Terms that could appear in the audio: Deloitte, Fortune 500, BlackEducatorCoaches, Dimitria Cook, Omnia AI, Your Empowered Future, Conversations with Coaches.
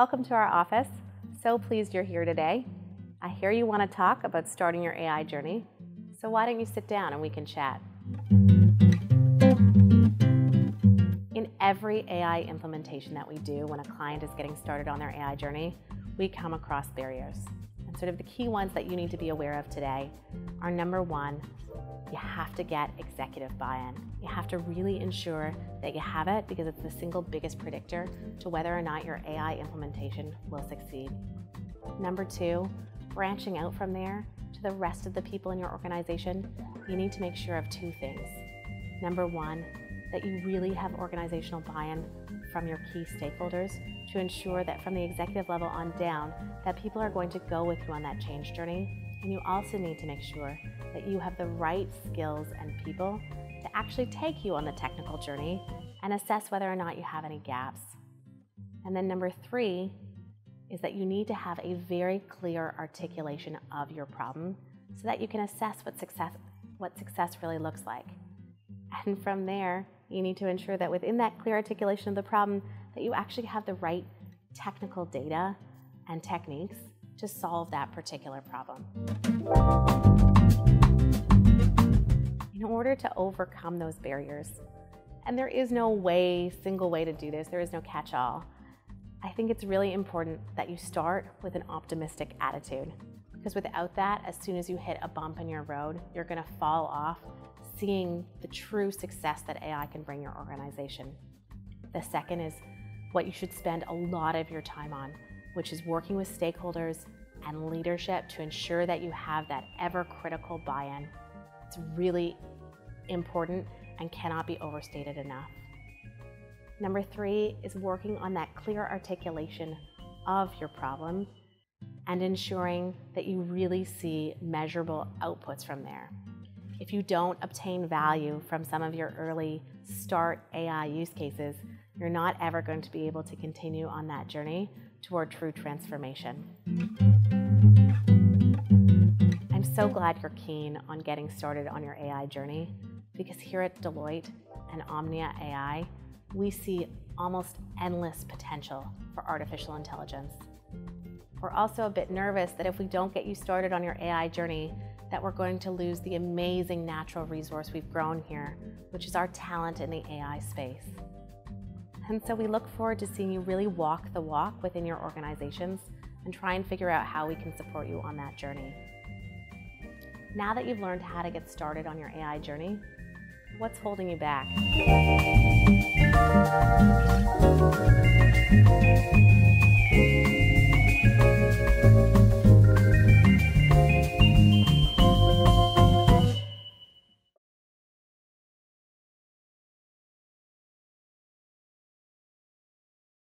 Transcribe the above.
Welcome to our office. So pleased you're here today. I hear you want to talk about starting your AI journey. So why don't you sit down and we can chat? In every AI implementation that we do when a client is getting started on their AI journey, we come across barriers. And sort of the key ones that you need to be aware of today are, number one, you have to get executive buy-in. You have to really ensure that you have it because it's the single biggest predictor to whether or not your AI implementation will succeed. Number two, branching out from there to the rest of the people in your organization, you need to make sure of two things. Number one, that you really have organizational buy-in from your key stakeholders to ensure that from the executive level on down, that people are going to go with you on that change journey. And you also need to make sure that you have the right skills and people to actually take you on the technical journey and assess whether or not you have any gaps. And then number three is that you need to have a very clear articulation of your problem so that you can assess what success really looks like. And from there, you need to ensure that within that clear articulation of the problem that you actually have the right technical data and techniques to solve that particular problem. In order to overcome those barriers, and there is no single way to do this, there is no catch-all, I think it's really important that you start with an optimistic attitude. Because without that, as soon as you hit a bump in your road, you're gonna fall off seeing the true success that AI can bring your organization. The second is what you should spend a lot of your time on, which is working with stakeholders and leadership to ensure that you have that ever-critical buy-in. It's really important and cannot be overstated enough. Number three is working on that clear articulation of your problem and ensuring that you really see measurable outputs from there. If you don't obtain value from some of your early start AI use cases, you're not ever going to be able to continue on that journey toward true transformation. I'm so glad you're keen on getting started on your AI journey, because here at Deloitte and Omnia AI, we see almost endless potential for artificial intelligence. We're also a bit nervous that if we don't get you started on your AI journey, that we're going to lose the amazing natural resource we've grown here, which is our talent in the AI space. And so we look forward to seeing you really walk the walk within your organizations and try and figure out how we can support you on that journey. Now that you've learned how to get started on your AI journey, what's holding you back?